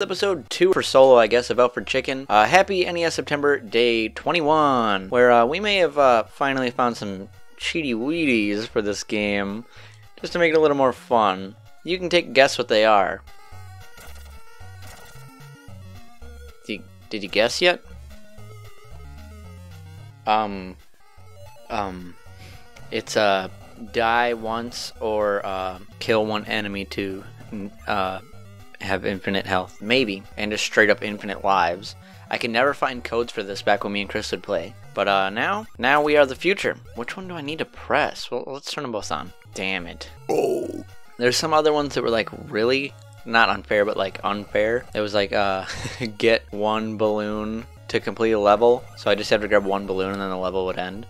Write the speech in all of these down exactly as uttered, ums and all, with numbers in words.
Episode two for solo, I guess, of Alfred Chicken. Uh, happy N E S September day twenty-one, where uh, we may have uh, finally found some cheaty Wheaties for this game, just to make it a little more fun. You can take a guess what they are. Did you, did you guess yet? Um, um, it's a uh, die once or uh, kill one enemy to uh. have infinite health, maybe, and just straight up infinite lives. I can never find codes for this back when me and Chris would play. But uh, now, now we are the future. Which one do I need to press? Well, let's turn them both on. Damn it. Oh. There's some other ones that were like really, not unfair, but like unfair. It was like, uh, get one balloon to complete a level. So I just have to grab one balloon and then the level would end.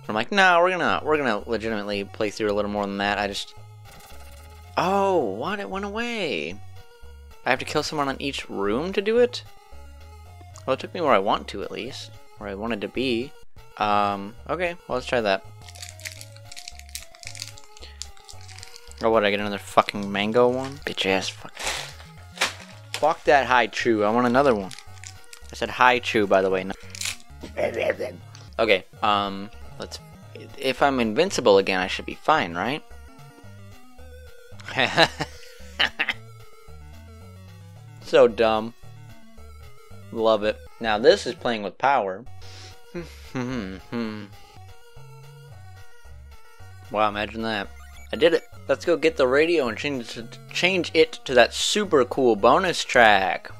But I'm like, no, we're gonna, we're gonna legitimately play through a little more than that. I just, oh, what? It went away. I have to kill someone on each room to do it? Well, it took me where I want to, at least. Where I wanted to be. Um, okay, well, let's try that. Oh, what, I get another fucking mango one? Bitch ass fuck. Fuck that high chew, I want another one. I said high chew, by the way. No. Okay, um, let's... If I'm invincible again, I should be fine, right? So dumb. Love it. Now this is playing with power. Wow, imagine that. I did it. Let's go get the radio and change it to, change it to that super cool bonus track.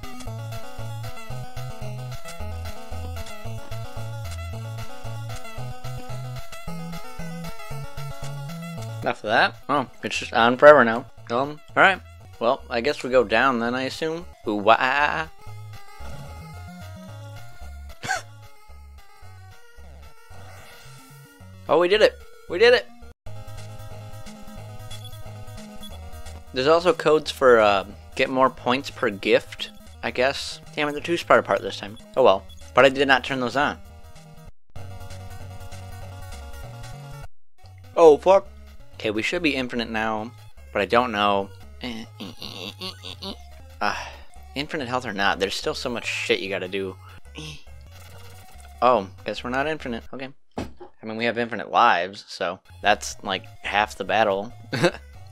Enough of that. Oh, it's just on forever now. Um, alright. Well, I guess we go down then, I assume. Ooh, wah. Oh, we did it! We did it! There's also codes for, uh, get more points per gift, I guess. Damn it, they're too spread apart this time. Oh well. But I did not turn those on. Oh, fuck! Okay, we should be infinite now, but I don't know. Uh, infinite health or not, there's still so much shit you gotta do. Oh, guess we're not infinite. Okay. I mean, we have infinite lives, so that's like half the battle.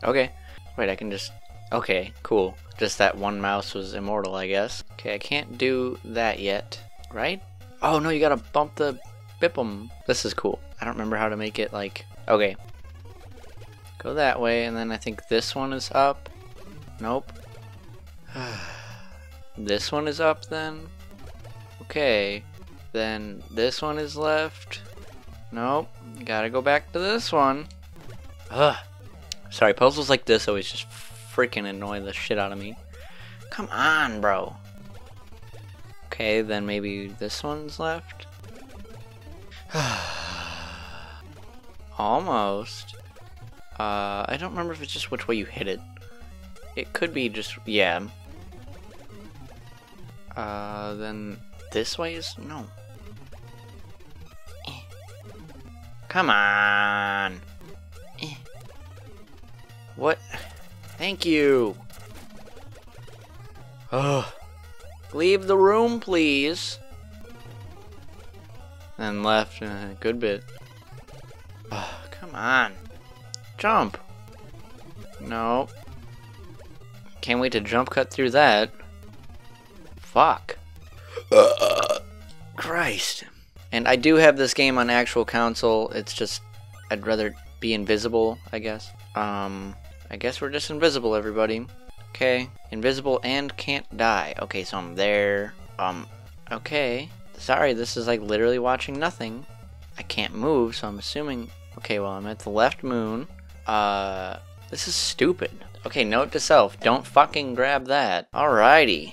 Okay. Wait, I can just... Okay, cool. Just that one mouse was immortal, I guess. Okay, I can't do that yet, right? Oh, no, you gotta bump the bip-em. This is cool. I don't remember how to make it, like... Okay. Go that way, and then I think this one is up. Nope. This one is up then. Okay. Then this one is left. Nope. Gotta go back to this one. Ugh. Sorry, puzzles like this always just freaking annoy the shit out of me. Come on, bro. Okay, then maybe this one's left. Almost. Uh, I don't remember if it's just which way you hit it. It could be just, yeah. Uh, then this way is, no. Eh. Come on. Eh. What? Thank you. Ugh. Leave the room, please. And left a uh, good bit. Ugh, come on. Jump. No. Can't wait to jump cut through that. Fuck. Uh, Christ. And I do have this game on actual console. It's just, I'd rather be invisible, I guess. Um, I guess we're just invisible, everybody. Okay. Invisible and can't die. Okay, so I'm there. Um, okay. Sorry, this is like literally watching nothing. I can't move, so I'm assuming... Okay, well, I'm at the left moon. Uh, this is stupid. Okay, note to self, don't fucking grab that. Alrighty.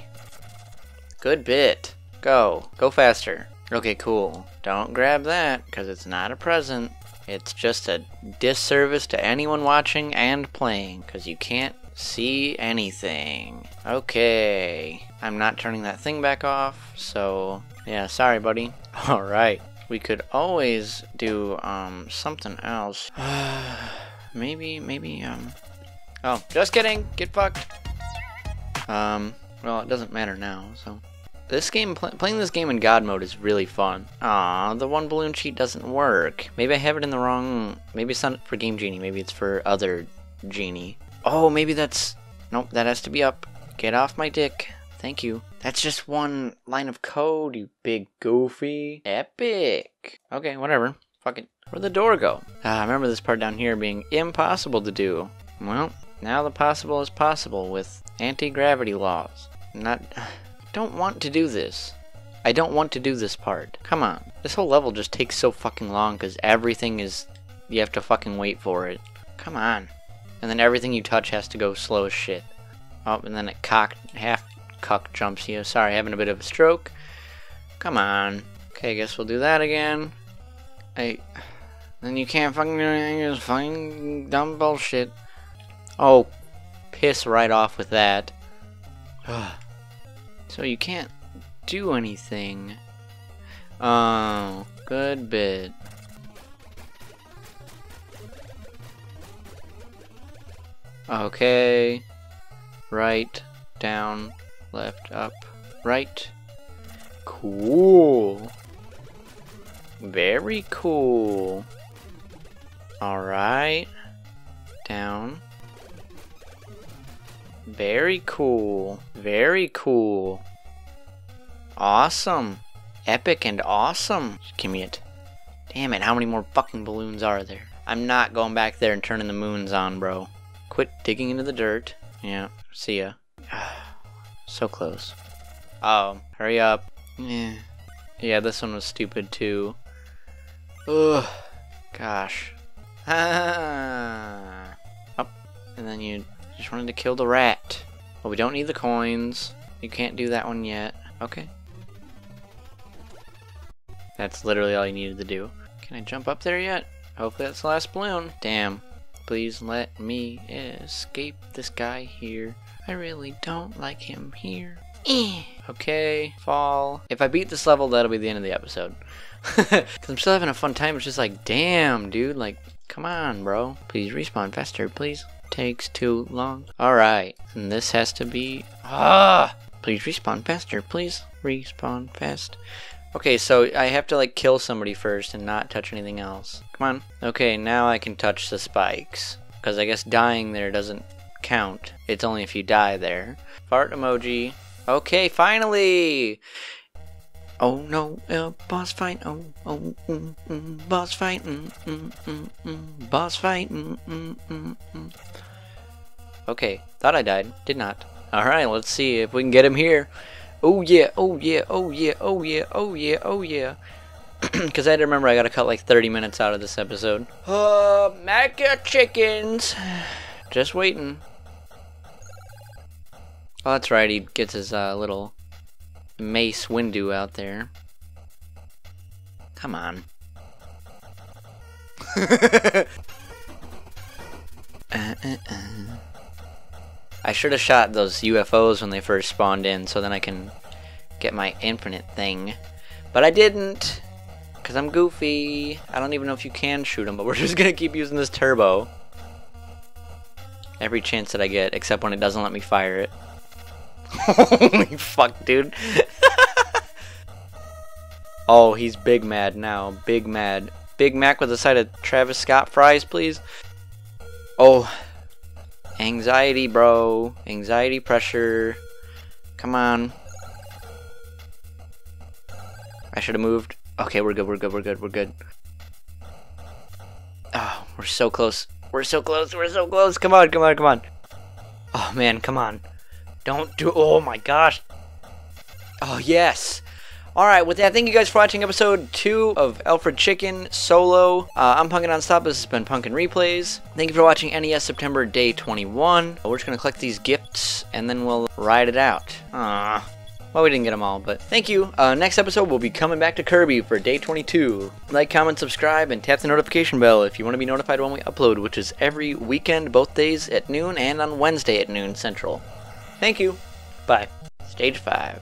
Good bit. Go. Go faster. Okay, cool. Don't grab that, because it's not a present. It's just a disservice to anyone watching and playing, because you can't see anything. Okay. I'm not turning that thing back off, so... Yeah, sorry, buddy. Alright. We could always do um, something else. maybe, maybe, um... Oh, just kidding! Get fucked! Um, Well, it doesn't matter now, so. This game, pl playing this game in God mode is really fun. Aw, the one balloon cheat doesn't work. Maybe I have it in the wrong, maybe it's not for Game Genie, maybe it's for other Genie. Oh, maybe that's, nope, that has to be up. Get off my dick, thank you. That's just one line of code, you big goofy. Epic. Okay, whatever, fuck it. Where'd the door go? Ah, I remember this part down here being impossible to do. Well, now the possible is possible with anti-gravity laws. Not... don't want to do this. I don't want to do this part. Come on. This whole level just takes so fucking long because everything is... you have to fucking wait for it. Come on. And then everything you touch has to go slow as shit. Oh, and then it cock... half cuck jumps you. Sorry, having a bit of a stroke. Come on. Okay, I guess we'll do that again. I... then you can't fucking do anything. You're just fucking dumb bullshit. Oh, piss right off with that. Ugh. So you can't do anything. Oh, good bit. Okay. Right, down, left, up, right. Cool. Very cool. All right. Down. Very cool. Very cool. Awesome. Epic and awesome. Just give me it. Damn it, how many more fucking balloons are there? I'm not going back there and turning the moons on, bro. Quit digging into the dirt. Yeah, see ya. So close. Oh, hurry up. Yeah. Yeah, this one was stupid too. Ugh. Gosh. Ah. Up. And then you... just wanted to kill the rat. Well, we don't need the coins. You can't do that one yet. Okay. That's literally all you needed to do. Can I jump up there yet? Hopefully that's the last balloon. Damn. Please let me escape this guy here. I really don't like him here. Eh. Okay. Fall. If I beat this level, that'll be the end of the episode. Because I'm still having a fun time. It's just like, damn, dude. Like, come on, bro. Please respawn faster, please. Takes too long. Alright, and this has to be... ah! Please respawn faster, please. Respawn fast. Okay, so I have to, like, kill somebody first and not touch anything else. Come on. Okay, now I can touch the spikes. Because I guess dying there doesn't count. It's only if you die there. Fart emoji. Okay, finally! Oh no, uh, boss fight, oh, oh, mm, mm, boss fight, mm, mm, mm, mm, boss fight, mm, mm, mm, mm. Okay, thought I died, did not. Alright, let's see if we can get him here. Oh yeah, oh yeah, oh yeah, oh yeah, oh yeah, oh yeah. Because I had to remember I gotta cut like thirty minutes out of this episode. Uh, mac your chickens. Just waiting. Oh, that's right, he gets his uh, little... Mace Windu out there. Come on. uh, uh, uh. I should have shot those U F Os when they first spawned in so then I can get my infinite thing. But I didn't. Because I'm goofy. I don't even know if you can shoot them, but we're just going to keep using this turbo. Every chance that I get, except when it doesn't let me fire it. Holy fuck, dude. Oh, he's big mad now. Big mad. Big Mac with a side of Travis Scott fries, please. Oh. Anxiety, bro. Anxiety pressure. Come on. I should have moved. Okay, we're good, we're good, we're good, we're good. Oh, we're so close. We're so close, we're so close. Come on, come on, come on. Oh, man, come on. Don't do- oh my gosh. Oh yes. Alright, with that, thank you guys for watching episode two of Alfred Chicken Solo. Uh, I'm Punkin' Nonstop, this has been Punkin' Replays. Thank you for watching N E S September Day twenty-one. We're just gonna collect these gifts, and then we'll ride it out. Aww. Well, we didn't get them all, but thank you. Uh, next episode, we'll be coming back to Kirby for day twenty-two. Like, comment, subscribe, and tap the notification bell if you want to be notified when we upload, which is every weekend, both days at noon, and on Wednesday at noon Central. Thank you. Bye. Stage five.